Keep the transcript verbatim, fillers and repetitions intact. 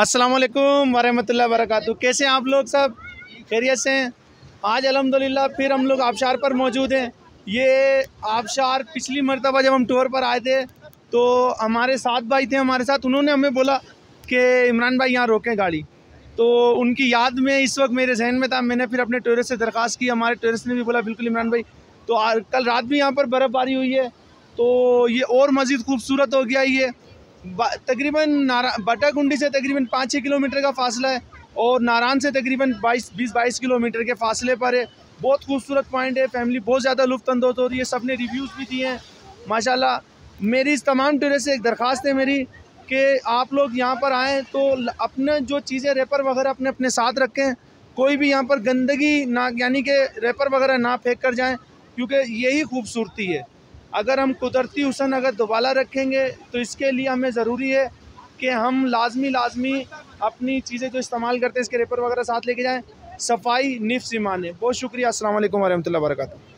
अस्सलाम वालेकुम वरहमतुल्लाहि वबरकातुहू। कैसे हैं आप लोग? सब खैरियत से हैं? आज अल्हम्दुलिल्लाह फिर हम लोग आबशार पर मौजूद हैं। ये आबशार पिछली मरतबा जब हम टूर पर आए थे तो हमारे साथ भाई थे हमारे साथ, उन्होंने हमें बोला कि इमरान भाई यहाँ रोकें गाड़ी, तो उनकी याद में इस वक्त मेरे जहन में था। मैंने फिर अपने टूरिस्ट से दरख्वास्त की, हमारे टूरिस्ट ने भी बोला बिल्कुल इमरान भाई। तो आ, कल रात भी यहाँ पर बर्फ़बारी हुई है तो ये और मज़ीद खूबसूरत हो गया। ये तकरीबन नारा बाटाकुंडी से तकरीबन पाँच छः किलोमीटर का फासला है और नारान से तकरीबन बाईस बीस बाईस किलोमीटर के फासले पर है। बहुत खूबसूरत पॉइंट है, फैमिली बहुत ज़्यादा लुत्फ़ अंदोज़ हो रही है। सब ने रिव्यूज़ भी दिए हैं माशाल्लाह। मेरी इस तमाम टूरिस्ट से एक दरख्वास्त है मेरी कि आप लोग यहाँ पर आएँ तो अपने जो चीज़ें रेपर वगैरह अपने अपने साथ रखें, कोई भी यहाँ पर गंदगी ना यानी कि रेपर वगैरह ना फेंक कर जाएँ, क्योंकि यही खूबसूरती है। अगर हम कुदरती हुस्न अगर दोबारा रखेंगे तो इसके लिए हमें ज़रूरी है कि हम लाजमी लाजमी अपनी चीज़ें जो इस्तेमाल करते हैं इसके रेपर वगैरह साथ लेके जाएं। सफाई निफ्स ईमान है। बहुत शुक्रिया। अस्सलाम वालेकुम वरहमतुल्लाहि वबरकातुहू।